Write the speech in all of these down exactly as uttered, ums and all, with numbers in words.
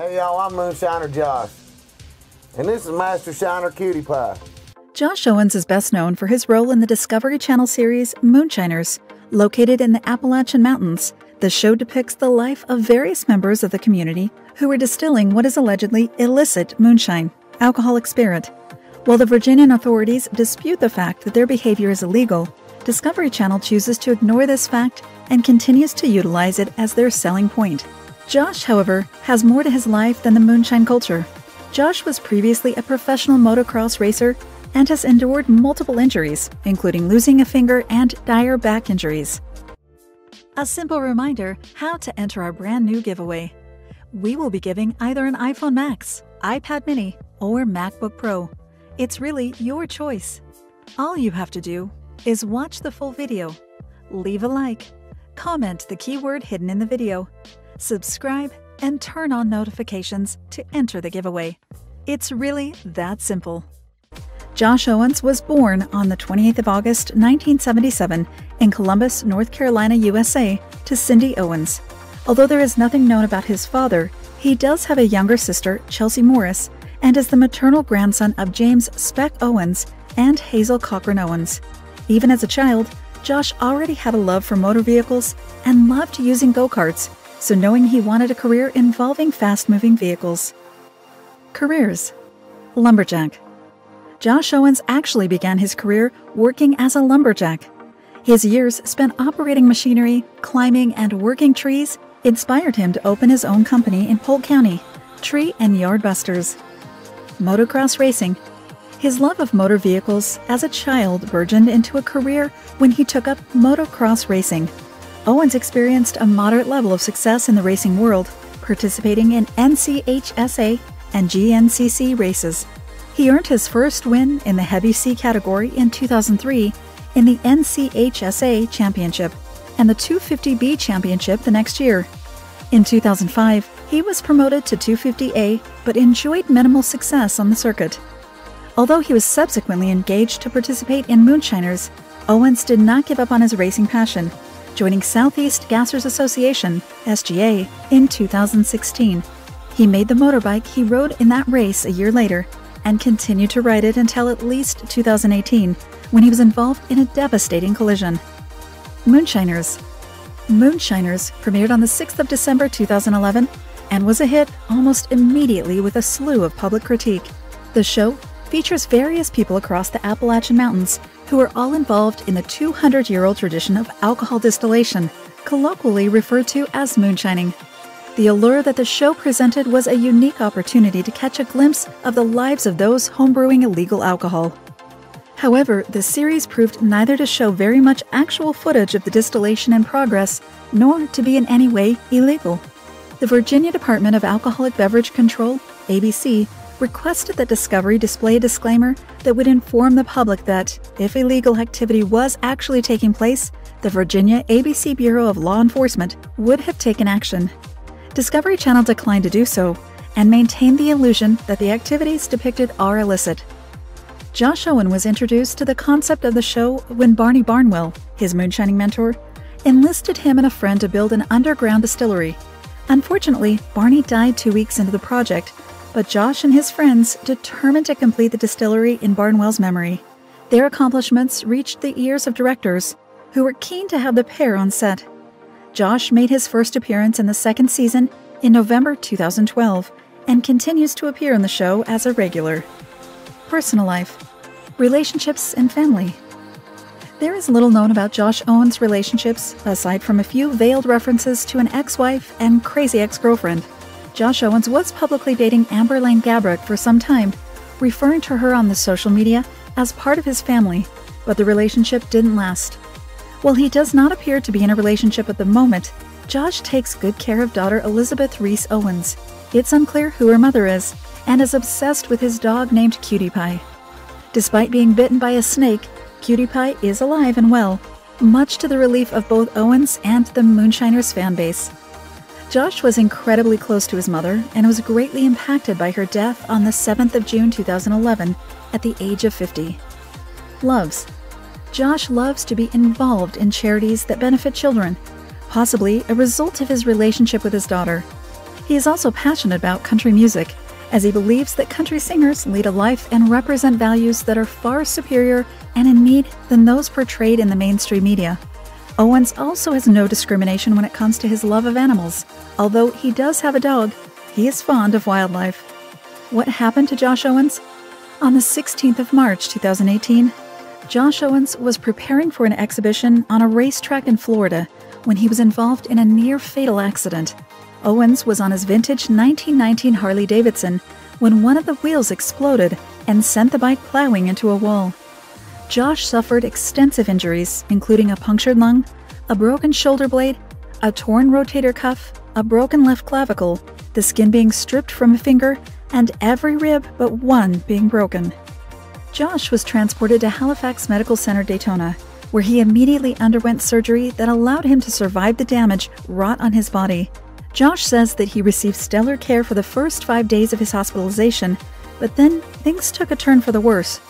Hey y'all, I'm Moonshiner Josh, and this is Master Shiner Cutie Pie. Josh Owens is best known for his role in the Discovery Channel series Moonshiners. Located in the Appalachian Mountains, the show depicts the life of various members of the community who are distilling what is allegedly illicit moonshine, alcoholic spirit. While the Virginian authorities dispute the fact that their behavior is illegal, Discovery Channel chooses to ignore this fact and continues to utilize it as their selling point. Josh, however, has more to his life than the moonshine culture. Josh was previously a professional motocross racer and has endured multiple injuries, including losing a finger and dire back injuries. A simple reminder how to enter our brand new giveaway. We will be giving either an iPhone Max, iPad Mini, or MacBook Pro. It's really your choice. All you have to do is watch the full video, leave a like, comment the keyword hidden in the video, subscribe, and turn on notifications to enter the giveaway. It's really that simple. Josh Owens was born on the twenty-eighth of August, nineteen seventy-seven in Columbus, North Carolina, U S A, to Cindy Owens. Although there is nothing known about his father, he does have a younger sister, Chelsea Morris, and is the maternal grandson of James Speck Owens and Hazel Cochrane Owens. Even as a child, Josh already had a love for motor vehicles and loved using go-karts, so knowing he wanted a career involving fast-moving vehicles. Careers. Lumberjack. Josh Owens actually began his career working as a lumberjack. His years spent operating machinery, climbing, and working trees inspired him to open his own company in Polk County, Tree and Yardbusters. Motocross racing. His love of motor vehicles as a child burgeoned into a career when he took up motocross racing. Owens experienced a moderate level of success in the racing world, participating in N C H S A and G N C C races. He earned his first win in the Heavy C category in two thousand three in the N C H S A Championship and the two fifty B Championship the next year. In two thousand five, he was promoted to two fifty A but enjoyed minimal success on the circuit. Although he was subsequently engaged to participate in Moonshiners, Owens did not give up on his racing passion, joining Southeast Gasers Association, S G A, in two thousand sixteen. He made the motorbike he rode in that race a year later, and continued to ride it until at least two thousand eighteen, when he was involved in a devastating collision. Moonshiners. Moonshiners premiered on the sixth of December two thousand eleven and was a hit almost immediately with a slew of public critique. The show features various people across the Appalachian Mountains who are all involved in the two hundred year old tradition of alcohol distillation, colloquially referred to as moonshining. The allure that the show presented was a unique opportunity to catch a glimpse of the lives of those homebrewing illegal alcohol. However, the series proved neither to show very much actual footage of the distillation in progress, nor to be in any way illegal. The Virginia Department of Alcoholic Beverage Control, A B C, requested that Discovery display a disclaimer that would inform the public that, if illegal activity was actually taking place, the Virginia A B C Bureau of Law Enforcement would have taken action. Discovery Channel declined to do so and maintained the illusion that the activities depicted are illicit. Josh Owens was introduced to the concept of the show when Barney Barnwell, his moonshining mentor, enlisted him and a friend to build an underground distillery. Unfortunately, Barney died two weeks into the project, but Josh and his friends determined to complete the distillery in Barnwell's memory. Their accomplishments reached the ears of directors, who were keen to have the pair on set. Josh made his first appearance in the second season in November two thousand twelve and continues to appear on the show as a regular. Personal life, relationships, and family. There is little known about Josh Owens' relationships aside from a few veiled references to an ex-wife and crazy ex-girlfriend. Josh Owens was publicly dating Amber Lane Gabrick for some time, referring to her on the social media as part of his family, but the relationship didn't last. While he does not appear to be in a relationship at the moment, Josh takes good care of daughter Elizabeth Reese Owens. It's unclear who her mother is, and is obsessed with his dog named Cutie Pie. Despite being bitten by a snake, Cutie Pie is alive and well, much to the relief of both Owens and the Moonshiners fan base. Josh was incredibly close to his mother and was greatly impacted by her death on the seventh of June two thousand eleven at the age of fifty. Loves. Josh loves to be involved in charities that benefit children, possibly a result of his relationship with his daughter. He is also passionate about country music, as he believes that country singers lead a life and represent values that are far superior and in need than those portrayed in the mainstream media. Owens also has no discrimination when it comes to his love of animals. Although he does have a dog, he is fond of wildlife. What happened to Josh Owens? On the sixteenth of March two thousand eighteen, Josh Owens was preparing for an exhibition on a racetrack in Florida when he was involved in a near-fatal accident. Owens was on his vintage nineteen nineteen Harley Davidson when one of the wheels exploded and sent the bike plowing into a wall. Josh suffered extensive injuries, including a punctured lung, a broken shoulder blade, a torn rotator cuff, a broken left clavicle, the skin being stripped from a finger, and every rib but one being broken. Josh was transported to Halifax Medical Center, Daytona, where he immediately underwent surgery that allowed him to survive the damage wrought on his body. Josh says that he received stellar care for the first five days of his hospitalization, but then things took a turn for the worse.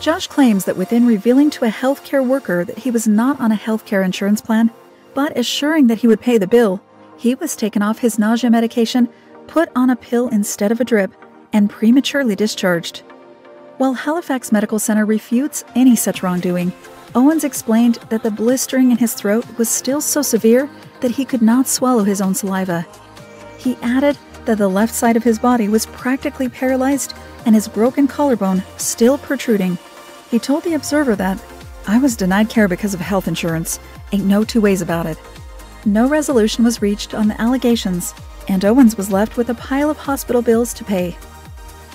Josh claims that within revealing to a healthcare worker that he was not on a healthcare insurance plan, but assuring that he would pay the bill, he was taken off his nausea medication, put on a pill instead of a drip, and prematurely discharged. While Halifax Medical Center refutes any such wrongdoing, Owens explained that the blistering in his throat was still so severe that he could not swallow his own saliva. He added that the left side of his body was practically paralyzed and his broken collarbone still protruding. He told The Observer that, "I was denied care because of health insurance. Ain't no two ways about it." No resolution was reached on the allegations, and Owens was left with a pile of hospital bills to pay.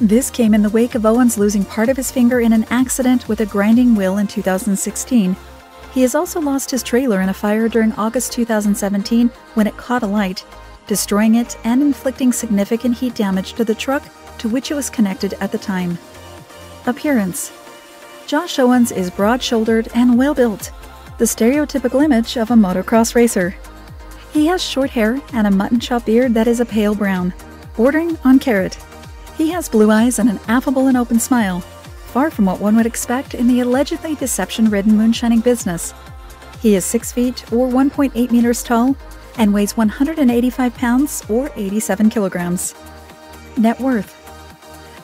This came in the wake of Owens losing part of his finger in an accident with a grinding wheel in two thousand sixteen. He has also lost his trailer in a fire during August two thousand seventeen when it caught alight, destroying it and inflicting significant heat damage to the truck to which it was connected at the time. Appearance. Josh Owens is broad-shouldered and well-built, the stereotypical image of a motocross racer. He has short hair and a mutton chop beard that is a pale brown, bordering on carrot. He has blue eyes and an affable and open smile, far from what one would expect in the allegedly deception-ridden moonshining business. He is six feet or one point eight meters tall and weighs one hundred eighty-five pounds or eighty-seven kilograms. Net worth.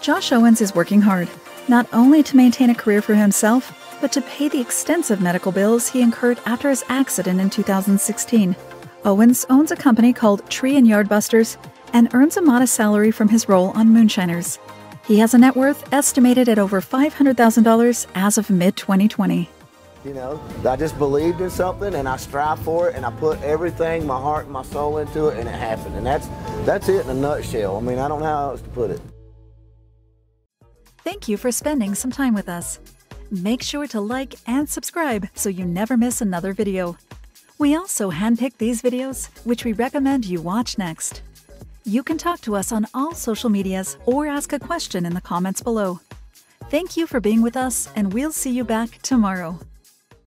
Josh Owens is working hard, not only to maintain a career for himself, but to pay the extensive medical bills he incurred after his accident in two thousand sixteen. Owens owns a company called Tree and Yardbusters and earns a modest salary from his role on Moonshiners. He has a net worth estimated at over five hundred thousand dollars as of mid twenty twenty. You know, I just believed in something, and I strived for it, and I put everything, my heart and my soul into it, and it happened. And that's, that's it in a nutshell. I mean, I don't know how else to put it. Thank you for spending some time with us. Make sure to like and subscribe so you never miss another video. We also handpick these videos, which we recommend you watch next. You can talk to us on all social medias or ask a question in the comments below. Thank you for being with us, and we'll see you back tomorrow.